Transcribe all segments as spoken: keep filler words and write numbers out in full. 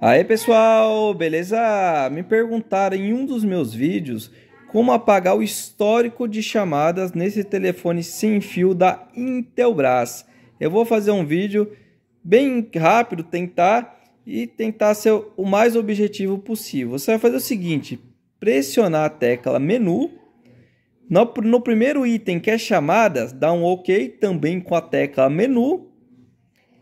Aí pessoal, beleza? Me perguntaram em um dos meus vídeos como apagar o histórico de chamadas nesse telefone sem fio da Intelbras. Eu vou fazer um vídeo bem rápido, tentar e tentar ser o mais objetivo possível. Você vai fazer o seguinte: pressionar a tecla menu, no, no primeiro item que é chamadas, dá um OK também com a tecla menu.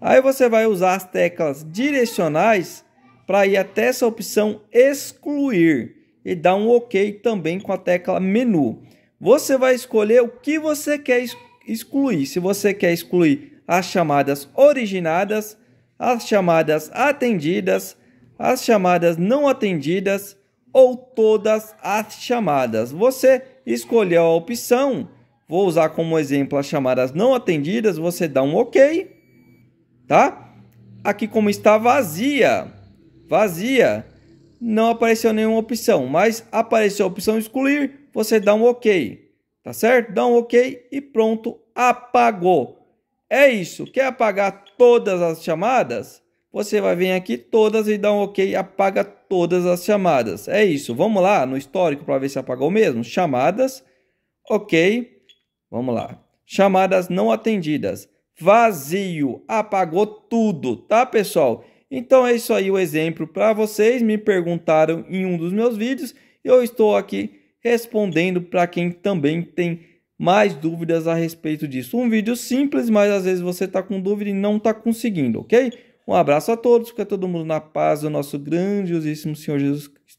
Aí você vai usar as teclas direcionais para ir até essa opção excluir e dar um OK também com a tecla menu. Você vai escolher o que você quer excluir. Se você quer excluir as chamadas originadas, as chamadas atendidas, as chamadas não atendidas ou todas as chamadas. Você escolheu a opção, vou usar como exemplo as chamadas não atendidas, você dá um OK, tá? Aqui como está vazia, vazia, não apareceu nenhuma opção, mas apareceu a opção excluir, você dá um OK, tá certo? Dá um OK e pronto, apagou. É isso. Quer apagar todas as chamadas? Você vai vir aqui todas e dá um OK, apaga todas as chamadas. É isso. Vamos lá no histórico para ver se apagou mesmo. Chamadas, OK. Vamos lá. Chamadas não atendidas, vazio, apagou tudo, tá, pessoal? Então é isso aí o exemplo para vocês. Me perguntaram em um dos meus vídeos. Eu estou aqui respondendo para quem também tem mais dúvidas a respeito disso. Um vídeo simples, mas às vezes você está com dúvida e não está conseguindo, ok? Um abraço a todos. Fica todo mundo na paz do nosso grandiosíssimo Senhor Jesus Cristo.